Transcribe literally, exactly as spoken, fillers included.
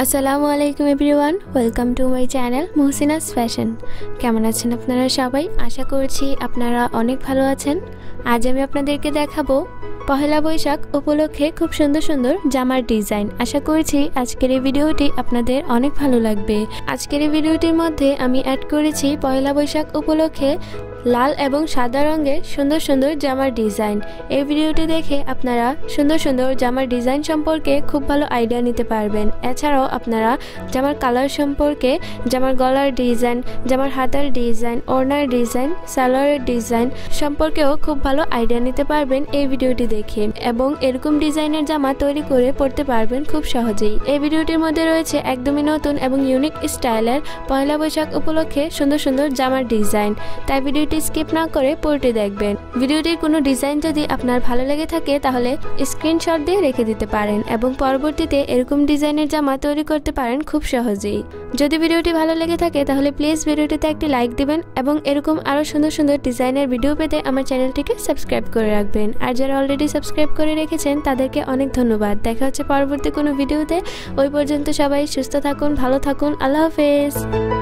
असलामुअलैकुम everyone welcome to my channel Mohsina's fashion. केमन आछेन आपनारा सबाई? आशा करछि आपनारा अनेक भालो आछेन। आज आमि आपनादेरके देखाबो पहेला बैशाख उपलक्षे खूब सुंदर सुंदर जामार डिजाइन। आशा करछि आजकेर एई भिडियोटी आपनादेर अनेक भालो लागबे। आजकेर एई भिडियोटिर मध्ये आमि एड करेछि पहेला बैशाख उपलक्षे लाल एवं सादा रंगे सुंदर सुंदर जामार डिजाइन। ये भिडियोटी देखे अपनारा सुंदर सुंदर जामार डिजाइन सम्पर्के खूब भालो आइडिया निते पारबेन। एछाड़ाओ अपनारा जामार कलर सम्पर्के जामार गलार डिजाइन, जामार हातार डिजाइन, ओड़नार डिजाइन, सालोयारेर डिजाइन सम्पर्केओ खूब भालो आइडिया निते पारबेन ये भिडियोटी देखे एबं एरकम डिजाइनेर जामा तैरि करे पड़ते पारबेन खूब सहजेई। ये भिडियोटिर मध्ये रयेछे एकदमई नतुन एबं यूनिक स्टाइलेर पहेला बैशाख उपलक्षे सुंदर सुंदर जामार डिजाइन। ताई भिडियो स्किप ना करे पूर्णटी देखबेन। भिडियोटिर कोनो डिजाइन यदि आपनार भालो लेगे थाके ताहले स्क्रीनशट दिए रेखे दिते पारेन एबं परबर्तीते एरकम डिजाइनेर जामा तैरि करते पारेन खूब सहजेई। यदि भिडियोटी भालो लेगे थाके ताहले प्लिज भिडियोटिते एकटी लाइक दिबेन एबं एरकम आरो सुंदर सुंदर डिजाइनेर भिडियो पेते आमार चैनलटिके सबस्क्राइब करे राखबेन। आर जारा अलरेडी सबस्क्राइब करे रेखेछेन तादेरके अनेक धन्यवाद। देखा हच्छे परबर्ती कोनो भिडियोते। ओई पर्यन्त सबाई सुस्थ थाकुन, भालो थाकुन। आल्लाह हाफेज।